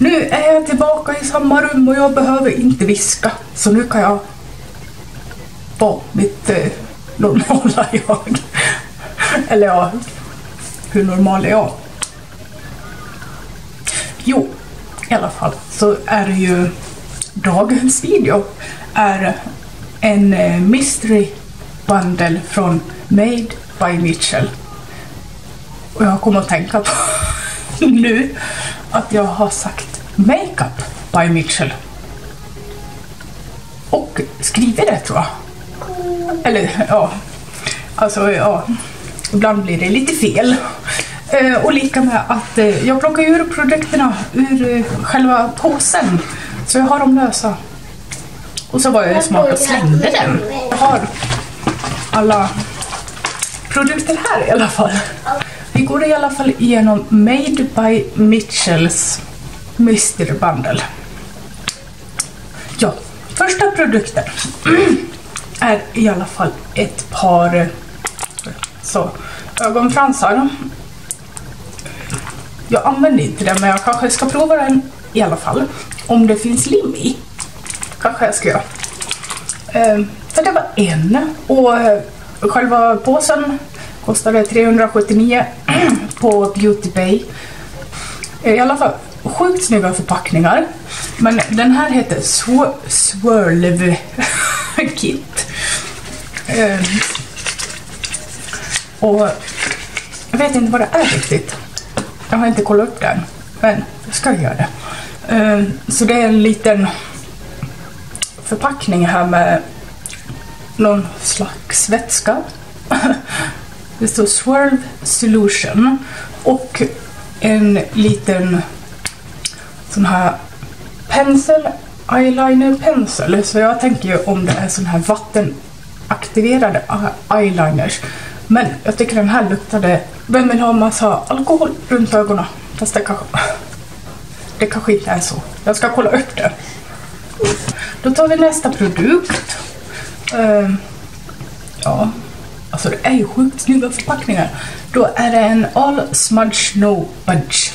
Nu är jag tillbaka i samma rum och jag behöver inte viska. Så nu kan jag vara mitt normala jag. Eller ja, hur normal är jag? Jo, i alla fall så är det ju dagens video är en mystery bundle från Made by Mitchell. Och jag kommer att tänka på nu att jag har sagt Makeup by Mitchell och skriver det, tror jag. Eller ja, alltså ja, ibland blir det lite fel. Och lika med att jag plockar ur produkterna ur själva påsen, så jag har dem lösa. Och så var jag smart och slängde den. Jag har alla produkter här i alla fall. Vi går i alla fall igenom Made by Mitchells mystery bundle. Ja, första produkten är i alla fall ett par så ögonfransar. Jag använder inte den, men jag kanske ska prova den i alla fall. Om det finns lim i. Kanske jag ska göra. För det var en. Och själva påsen kostade 379 på Beauty Bay. I alla fall sjukt snygga förpackningar. Men den här heter Swirl Kit. Och jag vet inte vad det är riktigt. Jag har inte kollat upp den, men jag ska göra det. Så det är en liten förpackning här med någon slags vätska. Det står Swirl Solution och en liten sån här pensel, eyeliner-pensel. Så jag tänker ju om det är sån här vattenaktiverade eyeliners. Men jag tycker den här luktade... Vem vill ha massa alkohol runt ögonen? Fast det kanske inte är så. Jag ska kolla upp det. Då tar vi nästa produkt. Ja, alltså det är ju sjukt snygga förpackningar. Då är det en All Smudge No Budge.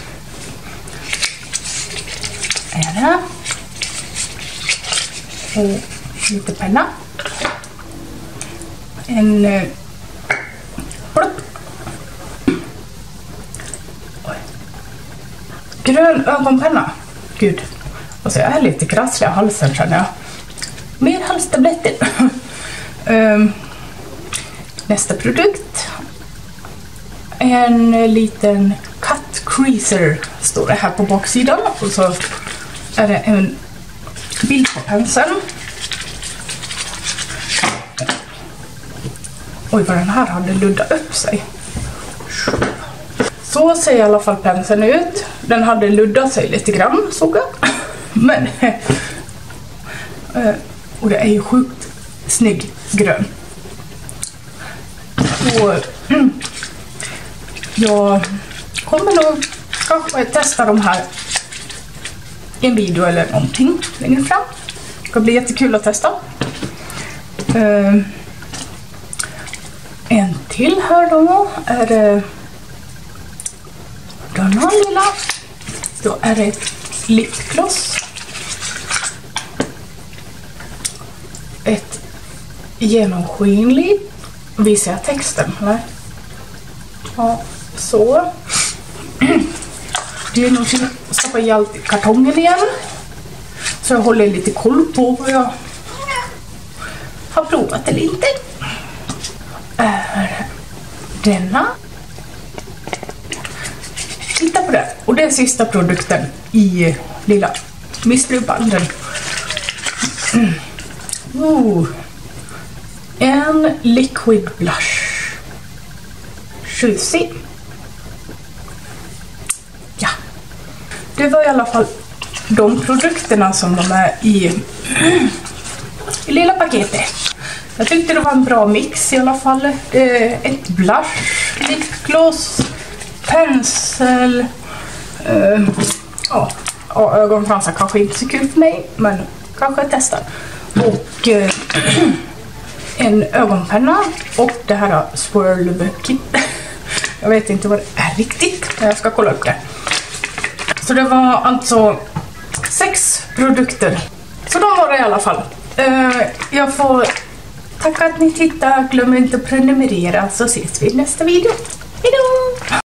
Är det? Och lite penna. En... grön ögonpenna. Gud. Alltså jag är lite krasslig i halsen, känner jag. Mer halstabletter. Nästa produkt. En liten cut creaser. Står det här på baksidan. Och så är det en bild på penseln. Oj, vad den här hade luddat upp sig. Så ser i alla fall penseln ut. Den hade luddat sig lite grann, såg jag. Men... och det är ju sjukt snygg grön. Och... jag kommer nog kanske testa de här i en video eller någonting längre fram. Det ska bli jättekul att testa. En till här då är det... lilla. Då är det ett lipgloss. Ett genomskinligt. Visar jag texten, eller? Ja, så. Det är någonting att stoppa i allt kartongen igen. Så jag håller lite koll på vad jag har provat eller inte. Är denna. Titta på det. Och det är sista produkten i lilla mysterybanden. En liquid blush. Tjusig. Ja. Det var i alla fall de produkterna som de är i lilla paketet. Jag tyckte det var en bra mix i alla fall. Ett blush, lipgloss, pensel, ja, ögonfransar kanske inte så kul för mig, men kanske testar. Och en ögonpenna och det här Swirl Kit. Jag vet inte vad det är riktigt, men jag ska kolla upp det. Så det var alltså 6 produkter. Så de var det i alla fall. Jag får tacka att ni tittar. Glöm inte att prenumerera så ses vi i nästa video.